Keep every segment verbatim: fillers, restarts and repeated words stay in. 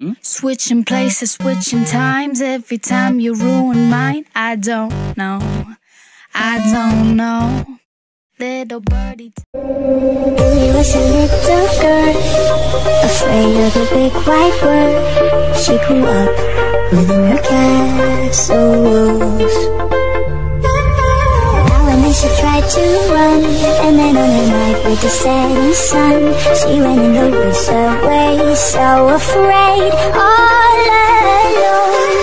Hmm? Switching places, switching times. Every time you ruin mine. I don't know, I don't know. Little birdie, you was a little girl, afraid of the big white world. She grew up within her castle walls. Now and then she tried to run, and then on a night with the setting sun, she went in the woods away, so afraid, all alone.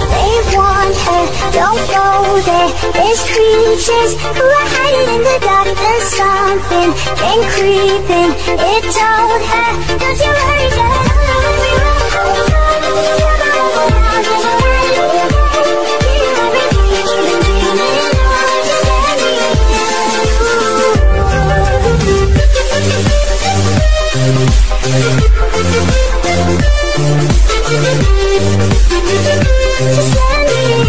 They warned her, don't go there, there's creatures who are hiding in the dark. There's something came creeping, it told her, don't you worry, girl. Just let me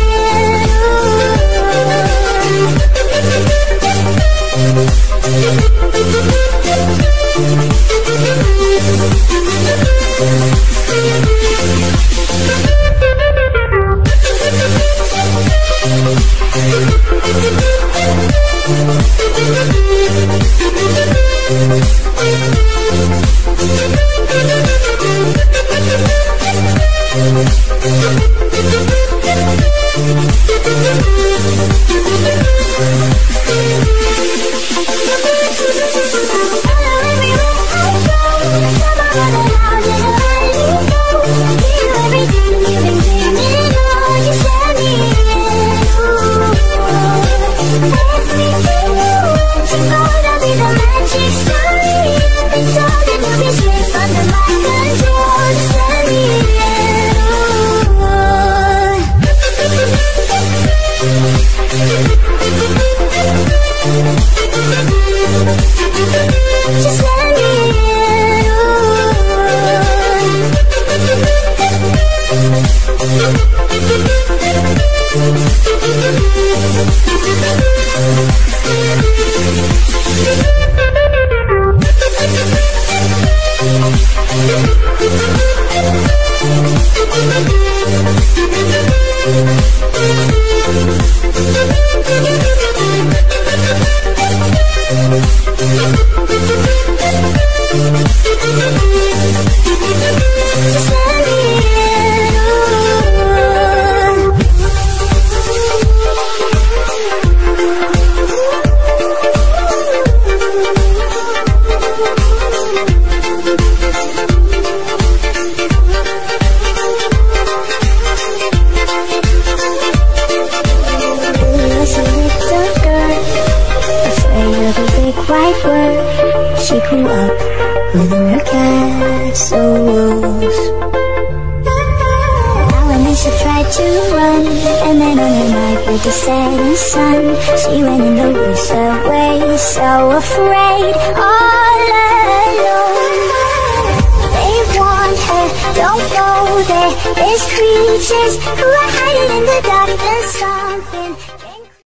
there's creatures who are hiding in the dark. There's something